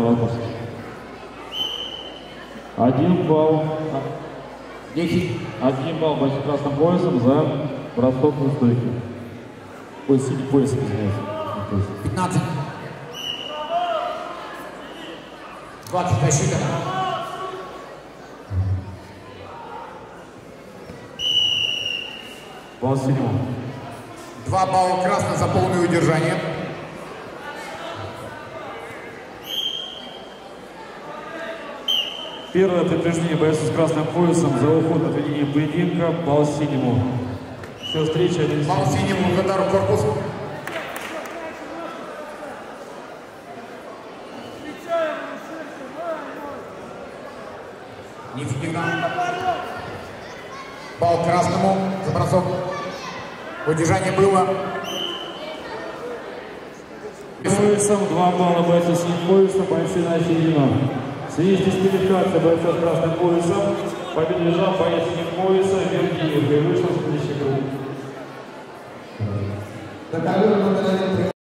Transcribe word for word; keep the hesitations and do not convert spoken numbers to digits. Новоковский. Один балл. Десять. Один балл по красным поясам за бросок на стойке. Ой, синий пояс, извиняюсь. пятнадцать. двадцать защита. двадцать семь. два балла красных за полное удержание. Первое предупреждение борца с красным поясом за уход от ведения поединка. Балл синему. Все, встреча. один. Балл синему, удар в корпус. Нифига. Балл красному за бросок. Удержание было. Поясом два балла бойца с синим поясом, бойцы начали в связи с дисквалификацией бойца с красным поясом, победил боец синим пояса Вергиев и вышел с следующей группы.